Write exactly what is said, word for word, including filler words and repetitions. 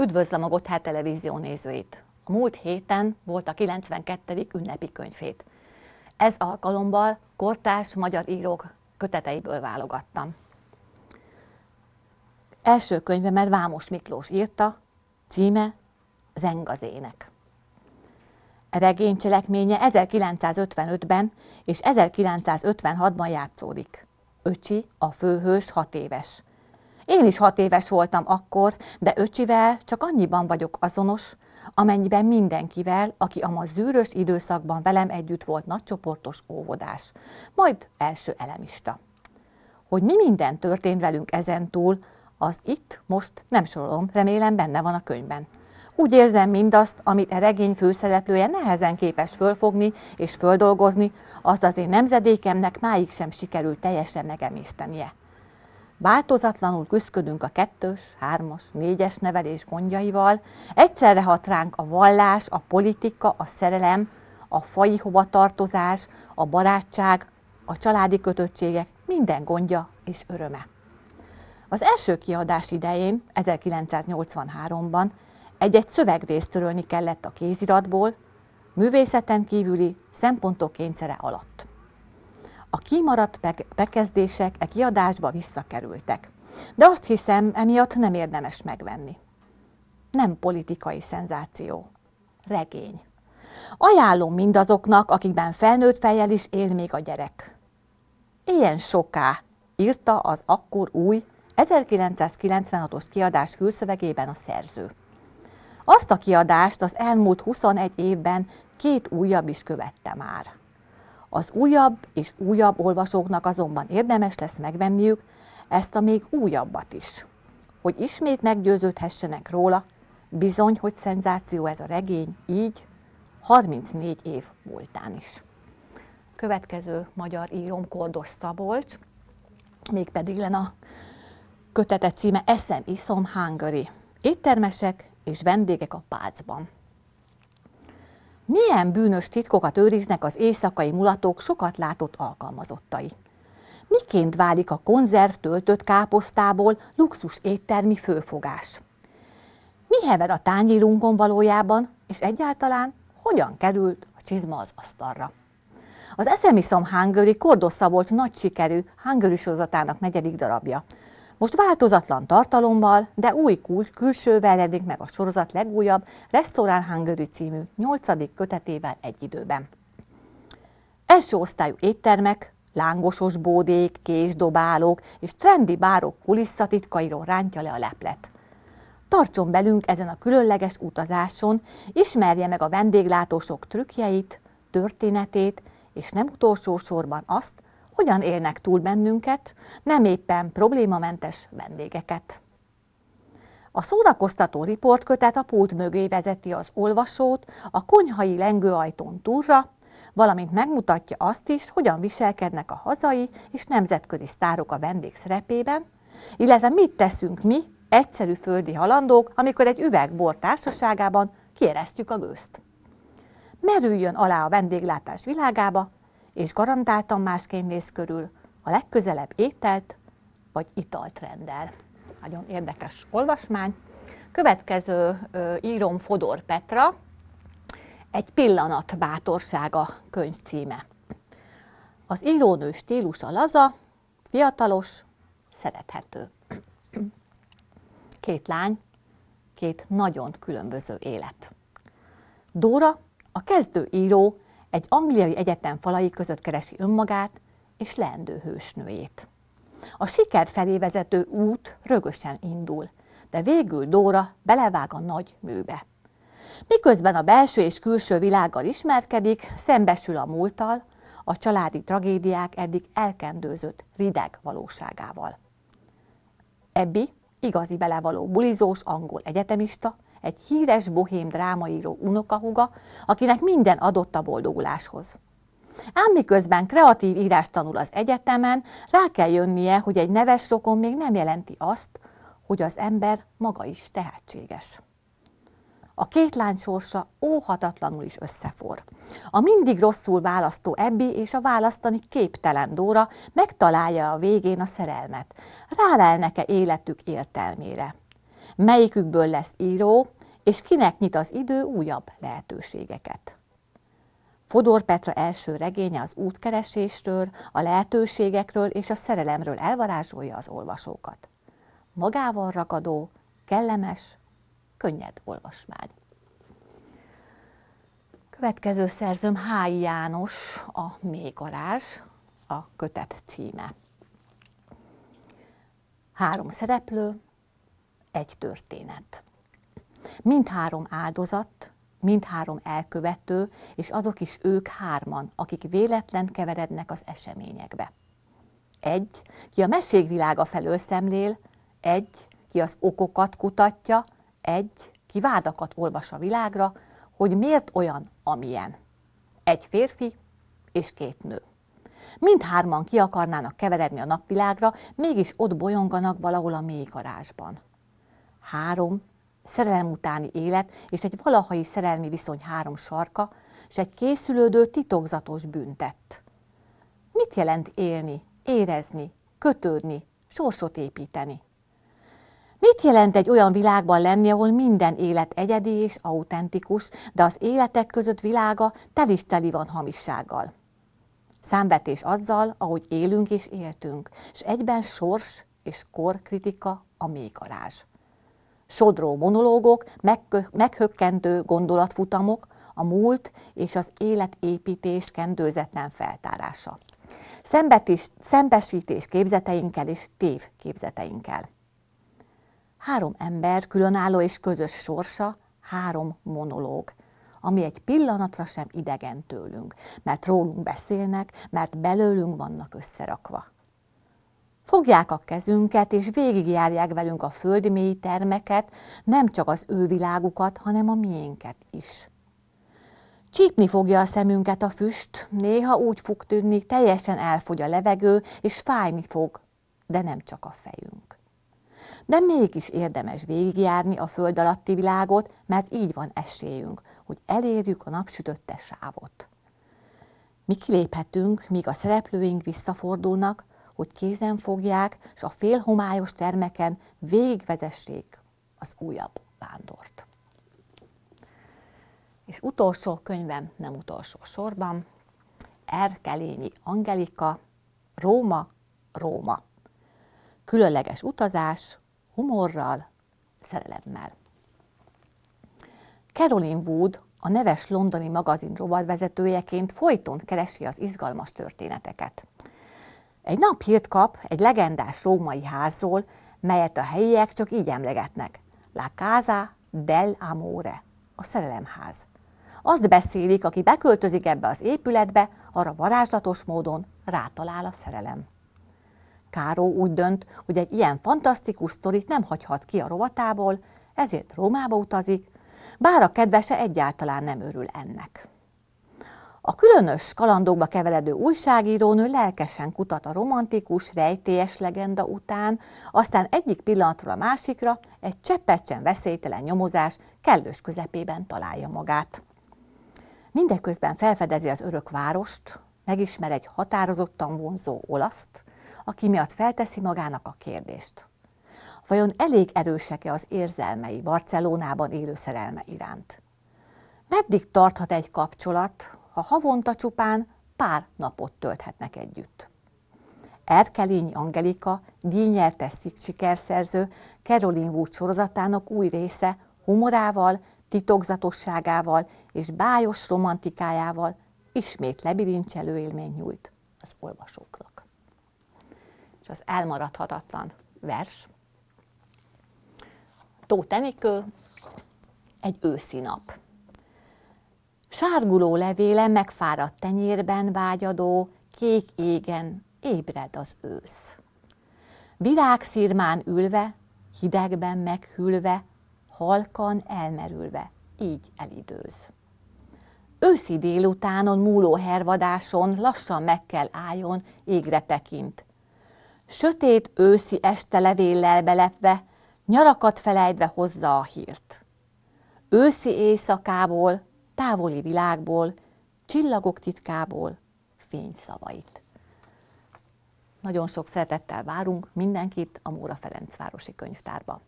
Üdvözlöm a Gotthard Televízió nézőit! A múlt héten volt a kilencvenkettedik ünnepi könyvhét. Ez alkalommal kortárs magyar írók köteteiből válogattam. Első könyvemet Vámos Miklós írta, címe Zengazének. A regény cselekménye ezerkilencszázötvenötben és ezerkilencszázötvenhatban játszódik. Öcsi, a főhős hat éves. Én is hat éves voltam akkor, de öcsivel csak annyiban vagyok azonos, amennyiben mindenkivel, aki a ma zűrös időszakban velem együtt volt nagycsoportos óvodás, majd első elemista. Hogy mi minden történt velünk ezentúl, az itt most nem sorolom, remélem benne van a könyvben. Úgy érzem mindazt, amit a regény főszereplője nehezen képes fölfogni és földolgozni, azt az én nemzedékemnek máig sem sikerült teljesen megemésztenie. Változatlanul küszködünk a kettős, hármas, négyes nevelés gondjaival, egyszerre hat ránk a vallás, a politika, a szerelem, a faji hovatartozás, a barátság, a családi kötöttségek, minden gondja és öröme. Az első kiadás idején, ezerkilencszáznyolcvanháromban egy-egy szövegrészt törölni kellett a kéziratból, művészeten kívüli szempontok kényszere alatt. A kimaradt bekezdések e kiadásba visszakerültek, de azt hiszem, emiatt nem érdemes megvenni. Nem politikai szenzáció, regény. Ajánlom mindazoknak, akikben felnőtt fejjel is él még a gyerek. Ilyen soká, írta az akkor új, ezerkilencszázkilencvenhatos kiadás fülszövegében a szerző. Azt a kiadást az elmúlt huszonegy évben két újabb is követte már. Az újabb és újabb olvasóknak azonban érdemes lesz megvenniük ezt a még újabbat is. Hogy ismét meggyőződhessenek róla, bizony, hogy szenzáció ez a regény, így harmincnégy év múltán is. Következő magyar íróm Kordos Szabolcs, mégpedig len a kötete címe Eszem-iszom Hungary. Éttermesek és vendégek a pácban. Milyen bűnös titkokat őriznek az éjszakai mulatók sokat látott alkalmazottai? Miként válik a konzerv töltött káposztából luxus éttermi főfogás? Mi hever a tányírunkon valójában, és egyáltalán hogyan került a csizma az asztalra? Az Eszem-iszom Hungary Kordos Szabolcs nagy sikerű Hungary sorozatának negyedik darabja. Most változatlan tartalommal, de új kül külsővel jelenik meg a sorozat legújabb Restaurant Hungary című nyolcadik kötetével egy időben. Első osztályú éttermek, lángosos bódék, késdobálók és trendi bárok kulisszatitkairól rántja le a leplet. Tartson velünk ezen a különleges utazáson, ismerje meg a vendéglátósok trükkjeit, történetét és nem utolsó sorban azt, hogyan élnek túl bennünket, nem éppen problémamentes vendégeket. A szórakoztató riportkötet a pult mögé vezeti az olvasót a konyhai lengőajtón túlra, valamint megmutatja azt is, hogyan viselkednek a hazai és nemzetközi sztárok a vendég szerepében, illetve mit teszünk mi, egyszerű földi halandók, amikor egy üveg bor társaságában kieresztjük a gőzt. Merüljön alá a vendéglátás világába, és garantáltan másként néz körül, a legközelebb ételt vagy italt rendel. Nagyon érdekes olvasmány. Következő ö, íróm Fodor Petra, Egy pillanat bátorsága könyv címe. Az írónő stílusa laza, fiatalos, szerethető. Két lány, két nagyon különböző élet. Dóra, a kezdő író, egy angliai egyetem falai között keresi önmagát és leendő hősnőjét. A siker felé vezető út rögösen indul, de végül Dóra belevág a nagy műbe. Miközben a belső és külső világgal ismerkedik, szembesül a múlttal, a családi tragédiák eddig elkendőzött rideg valóságával. Ebbi igazi belevaló bulizós angol egyetemista, egy híres bohém drámaíró unokahúga, akinek minden adott a boldoguláshoz. Ám miközben kreatív írás tanul az egyetemen, rá kell jönnie, hogy egy neves rokon még nem jelenti azt, hogy az ember maga is tehetséges. A két lány sorsa óhatatlanul is összefor. A mindig rosszul választó Ebbi és a választani képtelen Dóra megtalálja a végén a szerelmet. Rálelnek-e életük értelmére? melyikükből lesz író, és kinek nyit az idő újabb lehetőségeket. Fodor Petra első regénye az útkeresésről, a lehetőségekről és a szerelemről elvarázsolja az olvasókat. Magával ragadó, kellemes, könnyed olvasmány. Következő szerzőm H. János, a Mégarász, a kötet címe. Három szereplő, egy történet. Mindhárom áldozat, mindhárom elkövető, és azok is ők hárman, akik véletlen keverednek az eseményekbe. Egy, ki a mesék világa felől szemlél, egy, ki az okokat kutatja, egy, ki vádakat olvas a világra, hogy miért olyan, amilyen. Egy férfi és két nő. Mindhárman ki akarnának keveredni a napvilágra, mégis ott bolyonganak valahol a mélygarázsban. Három, szerelem utáni élet és egy valahai szerelmi viszony három sarka, és egy készülődő titokzatos bűntett. Mit jelent élni, érezni, kötődni, sorsot építeni? Mit jelent egy olyan világban lenni, ahol minden élet egyedi és autentikus, de az életek között világa tel is teli van hamissággal? Számvetés azzal, ahogy élünk és éltünk, és egyben sors és korkritika a mélygarázs. Sodró monológok, meghökkentő gondolatfutamok, a múlt és az életépítés kendőzetlen feltárása. Szembetis, szembesítés képzeteinkkel és tévképzeteinkkel. Három ember különálló és közös sorsa, három monológ, ami egy pillanatra sem idegen tőlünk, mert rólunk beszélnek, mert belőlünk vannak összerakva. Fogják a kezünket, és végigjárják velünk a földmélyi termeket, nem csak az ő világukat, hanem a miénket is. Csípni fogja a szemünket a füst, néha úgy fog tűnni, teljesen elfogy a levegő, és fájni fog, de nem csak a fejünk. De mégis érdemes végigjárni a föld alatti világot, mert így van esélyünk, hogy elérjük a napsütötte sávot. Mi kiléphetünk, míg a szereplőink visszafordulnak, hogy kézen fogják, és a félhomályos termeken végigvezessék az újabb vándort. És utolsó könyvem, nem utolsó sorban, Erkelényi Angelika, Róma, Róma. Különleges utazás, humorral, szerelemmel. Caroline Wood, a neves londoni magazin rovatvezetőjeként folyton keresi az izgalmas történeteket. Egy nap hírt kap egy legendás római házról, melyet a helyiek csak így emlegetnek. La Casa Bell Amore, a szerelemház. Azt beszélik, aki beköltözik ebbe az épületbe, arra varázslatos módon rátalál a szerelem. Káró úgy dönt, hogy egy ilyen fantasztikus sztorit nem hagyhat ki a rovatából, ezért Rómába utazik, bár a kedvese egyáltalán nem örül ennek. A különös kalandokba keveredő újságírónő lelkesen kutat a romantikus, rejtélyes legenda után, aztán egyik pillanatról a másikra egy cseppet sem veszélytelen nyomozás kellős közepében találja magát. Mindeközben felfedezi az örök várost, megismer egy határozottan vonzó olaszt, aki miatt felteszi magának a kérdést. Vajon elég erősek-e az érzelmei Barcelonában élő szerelme iránt? Meddig tarthat egy kapcsolat, ha havonta csupán pár napot tölthetnek együtt? Erkelényi Angelika, díjnyertes sikerszerző, Caroline Wood sorozatának új része humorával, titokzatosságával és bájos romantikájával ismét lebilincselő élményt nyújt az olvasóknak. Az elmaradhatatlan vers. Tóth Enikő, egy őszi nap. Sárguló levéle megfáradt tenyérben vágyadó, kék égen ébred az ősz. Virágszirmán ülve, hidegben meghűlve, halkan elmerülve, így elidőz. Őszi délutánon múló hervadáson lassan meg kell álljon, égre tekint. Sötét őszi este levéllel belepve, nyarakat felejtve hozza a hírt. Őszi éjszakából, távoli világból, csillagok titkából fényszavait. Nagyon sok szeretettel várunk mindenkit a Móra Ferenc Városi Könyvtárba.